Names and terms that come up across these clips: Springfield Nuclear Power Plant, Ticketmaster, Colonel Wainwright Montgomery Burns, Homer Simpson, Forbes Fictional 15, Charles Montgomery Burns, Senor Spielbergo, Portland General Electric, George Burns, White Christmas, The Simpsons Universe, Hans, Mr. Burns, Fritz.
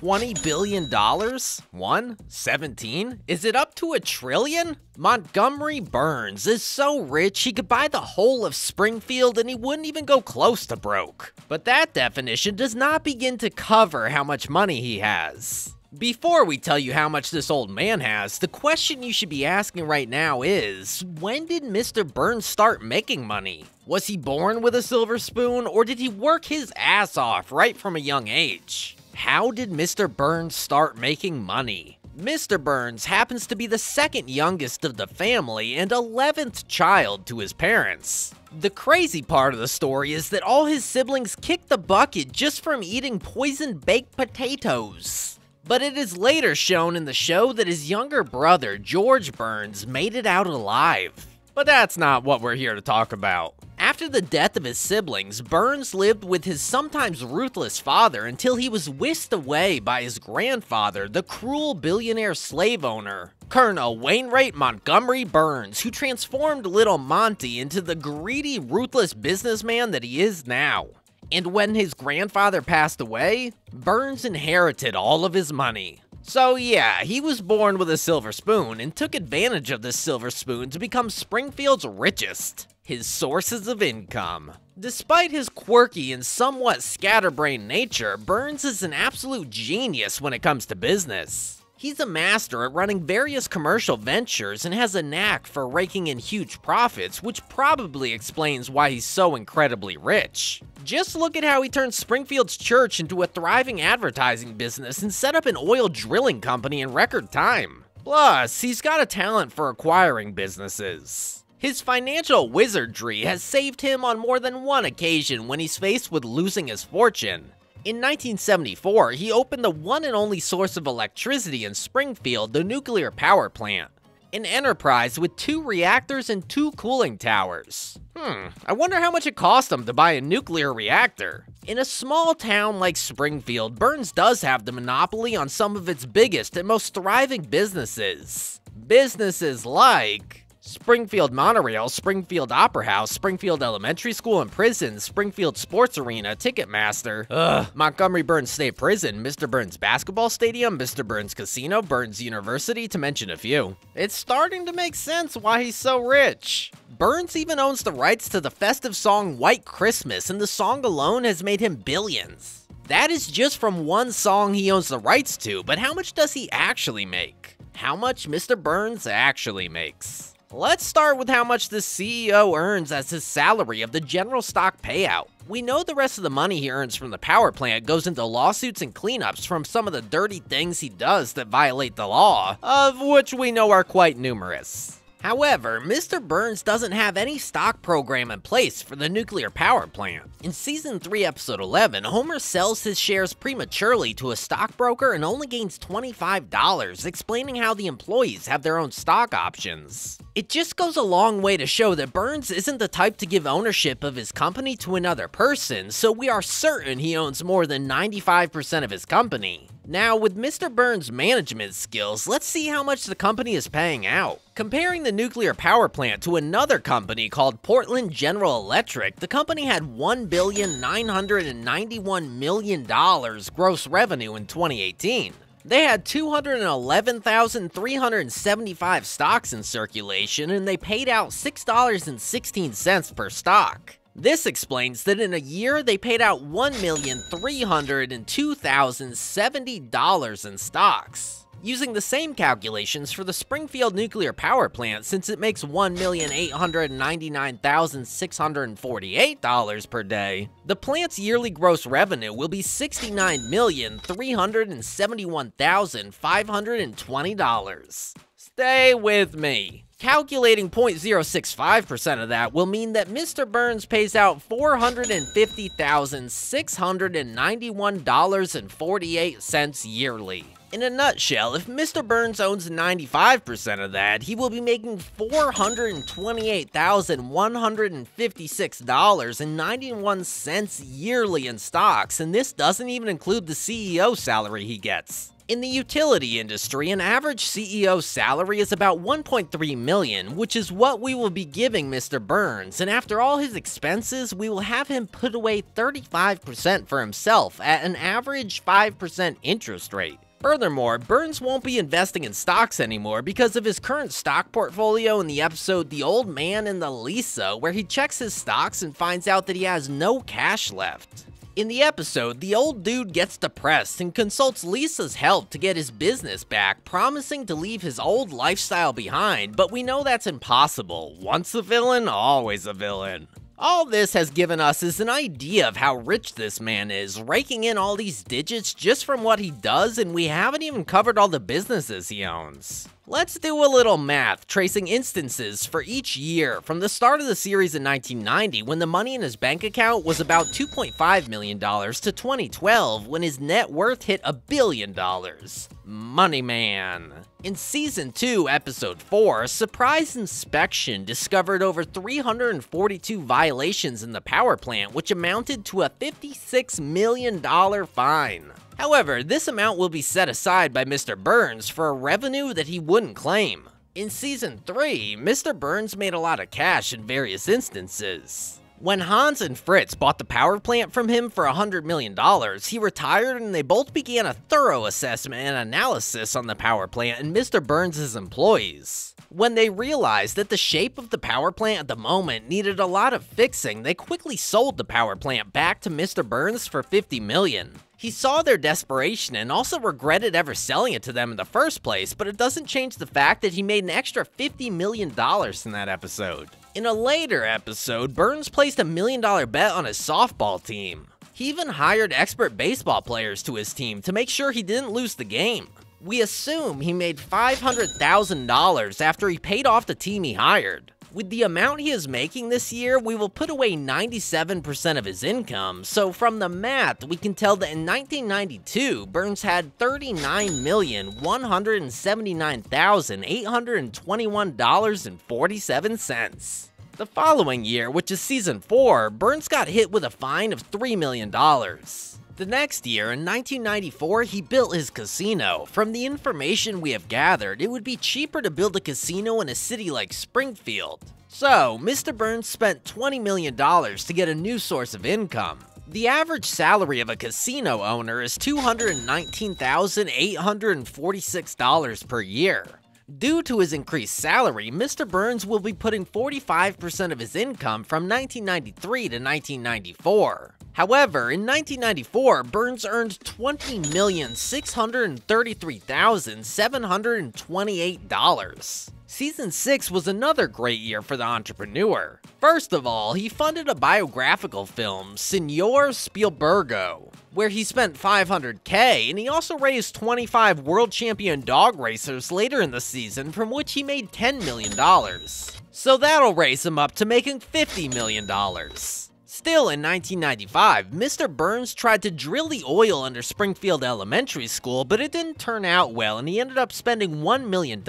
$20 billion? 17? Is it up to $1 trillion? Montgomery Burns is so rich he could buy the whole of Springfield and he wouldn't even go close to broke. But that definition does not begin to cover how much money he has. Before we tell you how much this old man has, the question you should be asking right now is, when did Mr. Burns start making money? Was he born with a silver spoon, or did he work his ass off right from a young age? How did Mr. Burns start making money? Mr. Burns happens to be the second youngest of the family and 11th child to his parents. The crazy part of the story is that all his siblings kicked the bucket just from eating poisoned baked potatoes. But it is later shown in the show that his younger brother, George Burns, made it out alive. But that's not what we're here to talk about. After the death of his siblings, Burns lived with his sometimes ruthless father until he was whisked away by his grandfather, the cruel billionaire slave owner, Colonel Wainwright Montgomery Burns, who transformed Little Monty into the greedy, ruthless businessman that he is now. And when his grandfather passed away, Burns inherited all of his money. So yeah, he was born with a silver spoon and took advantage of this silver spoon to become Springfield's richest. His sources of income. Despite his quirky and somewhat scatterbrained nature, Burns is an absolute genius when it comes to business. He's a master at running various commercial ventures and has a knack for raking in huge profits, which probably explains why he's so incredibly rich. Just look at how he turned Springfield's church into a thriving advertising business and set up an oil drilling company in record time. Plus, he's got a talent for acquiring businesses. His financial wizardry has saved him on more than one occasion when he's faced with losing his fortune. In 1974, he opened the one and only source of electricity in Springfield, the nuclear power plant, an enterprise with 2 reactors and 2 cooling towers. I wonder how much it cost him to buy a nuclear reactor. In a small town like Springfield, Burns does have the monopoly on some of its biggest and most thriving businesses. Businesses like Springfield Monorail, Springfield Opera House, Springfield Elementary School and Prison, Springfield Sports Arena, Ticketmaster, Montgomery Burns State Prison, Mr. Burns Basketball Stadium, Mr. Burns Casino, Burns University, to mention a few. It's starting to make sense why he's so rich. Burns even owns the rights to the festive song White Christmas, and the song alone has made him billions. That is just from one song he owns the rights to, but how much does he actually make? How much Mr. Burns actually makes? Let's start with how much the CEO earns as his salary of the general stock payout. We know the rest of the money he earns from the power plant goes into lawsuits and cleanups from some of the dirty things he does that violate the law, of which we know are quite numerous. However, Mr. Burns doesn't have any stock program in place for the nuclear power plant. In Season 3, Episode 11, Homer sells his shares prematurely to a stockbroker and only gains $25, explaining how the employees have their own stock options. It just goes a long way to show that Burns isn't the type to give ownership of his company to another person, so we are certain he owns more than 95% of his company. Now, with Mr. Burns' management skills, let's see how much the company is paying out. Comparing the nuclear power plant to another company called Portland General Electric, the company had $1,991,000,000 gross revenue in 2018. They had 211,375 stocks in circulation, and they paid out $6.16 per stock. This explains that in a year, they paid out $1,302,070 in stocks. Using the same calculations for the Springfield Nuclear Power Plant, since it makes $1,899,648 per day, the plant's yearly gross revenue will be $69,371,520. Stay with me. Calculating 0.065% of that will mean that Mr. Burns pays out $450,691.48 yearly. In a nutshell, if Mr. Burns owns 95% of that, he will be making $428,156.91 yearly in stocks, and this doesn't even include the CEO salary he gets. In the utility industry, an average CEO salary is about $1.3 million, which is what we will be giving Mr. Burns, and after all his expenses, we will have him put away 35% for himself at an average 5% interest rate. Furthermore, Burns won't be investing in stocks anymore because of his current stock portfolio in the episode The Old Man and the Lisa, where he checks his stocks and finds out that he has no cash left. In the episode, the old dude gets depressed and consults Lisa's help to get his business back, promising to leave his old lifestyle behind, but we know that's impossible. Once a villain, always a villain. All this has given us is an idea of how rich this man is, raking in all these digits just from what he does, and we haven't even covered all the businesses he owns. Let's do a little math, tracing instances for each year, from the start of the series in 1990 when the money in his bank account was about $2.5 million to 2012 when his net worth hit $1 billion. Money man. In Season 2, Episode 4, Surprise Inspection discovered over 342 violations in the power plant, which amounted to a $56 million fine. However, this amount will be set aside by Mr. Burns for a revenue that he wouldn't claim. In Season 3, Mr. Burns made a lot of cash in various instances. When Hans and Fritz bought the power plant from him for $100 million, he retired and they both began a thorough assessment and analysis on the power plant and Mr. Burns' employees. When they realized that the shape of the power plant at the moment needed a lot of fixing, they quickly sold the power plant back to Mr. Burns for $50 million. He saw their desperation and also regretted ever selling it to them in the first place, but it doesn't change the fact that he made an extra $50 million in that episode. In a later episode, Burns placed a $1 million bet on his softball team. He even hired expert baseball players to his team to make sure he didn't lose the game. We assume he made $500,000 after he paid off the team he hired. With the amount he is making this year, we will put away 97% of his income, so from the math, we can tell that in 1992, Burns had $39,179,821.47. The following year, which is Season 4, Burns got hit with a fine of $3 million. The next year, in 1994, he built his casino. From the information we have gathered, it would be cheaper to build a casino in a city like Springfield. So, Mr. Burns spent $20 million to get a new source of income. The average salary of a casino owner is $219,846 per year. Due to his increased salary, Mr. Burns will be putting 45% of his income from 1993 to 1994. However, in 1994, Burns earned $20,633,728. Season 6 was another great year for the entrepreneur. First of all, he funded a biographical film, Senor Spielbergo, where he spent $500K, and he also raised 25 world champion dog racers later in the season, from which he made $10 million. So that'll raise him up to making $50 million. Still, in 1995, Mr. Burns tried to drill the oil under Springfield Elementary School, but it didn't turn out well and he ended up spending $1 million,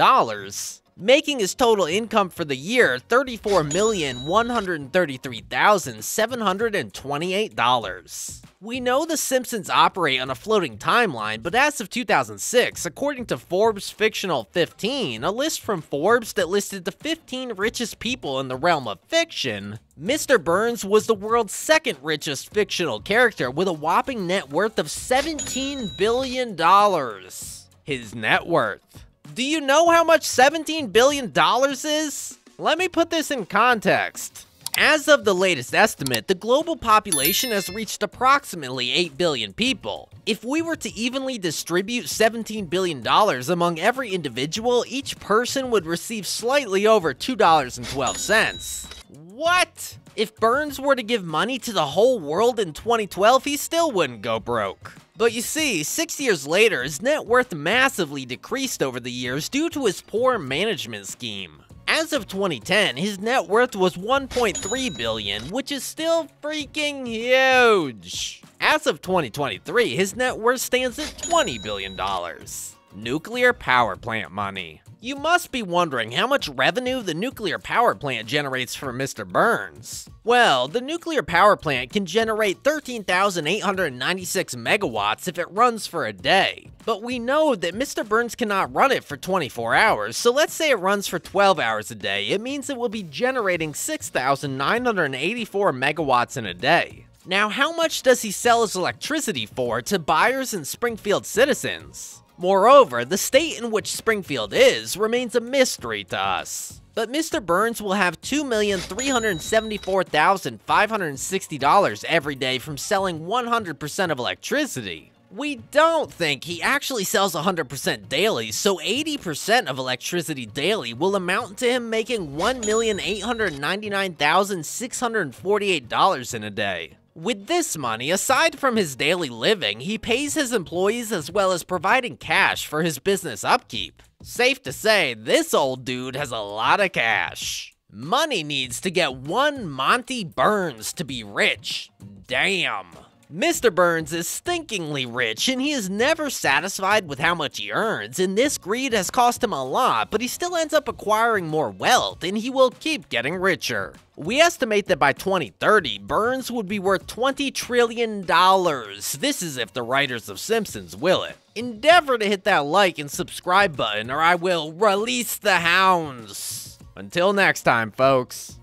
making his total income for the year $34,133,728. We know The Simpsons operate on a floating timeline, but as of 2006, according to Forbes Fictional 15, a list from Forbes that listed the 15 richest people in the realm of fiction, Mr. Burns was the world's second richest fictional character with a whopping net worth of $17 billion. His net worth. Do you know how much $17 billion is? Let me put this in context. As of the latest estimate, the global population has reached approximately 8 billion people. If we were to evenly distribute $17 billion among every individual, each person would receive slightly over $2.12. What? If Burns were to give money to the whole world in 2012, he still wouldn't go broke. But you see, 6 years later, his net worth massively decreased over the years due to his poor management scheme. As of 2010, his net worth was $1.3 billion, which is still freaking huge. As of 2023, his net worth stands at $20 billion. Nuclear power plant money. You must be wondering how much revenue the nuclear power plant generates for Mr. Burns. Well, the nuclear power plant can generate 13,896 megawatts if it runs for a day. But we know that Mr. Burns cannot run it for 24 hours, so let's say it runs for 12 hours a day. It means it will be generating 6,984 megawatts in a day. Now, how much does he sell his electricity for to buyers and Springfield citizens? Moreover, the state in which Springfield is remains a mystery to us. But Mr. Burns will have $2,374,560 every day from selling 100% of electricity. We don't think he actually sells 100% daily, so 80% of electricity daily will amount to him making $1,899,648 in a day. With this money, aside from his daily living, he pays his employees as well as providing cash for his business upkeep. Safe to say, this old dude has a lot of cash. Money needs to get one Monty Burns to be rich. Damn. Mr. Burns is stinkingly rich, and he is never satisfied with how much he earns, and this greed has cost him a lot, but he still ends up acquiring more wealth, and he will keep getting richer. We estimate that by 2030, Burns would be worth $20 trillion. This is if the writers of Simpsons will it. Endeavor to hit that like and subscribe button, or I will release the hounds. Until next time, folks.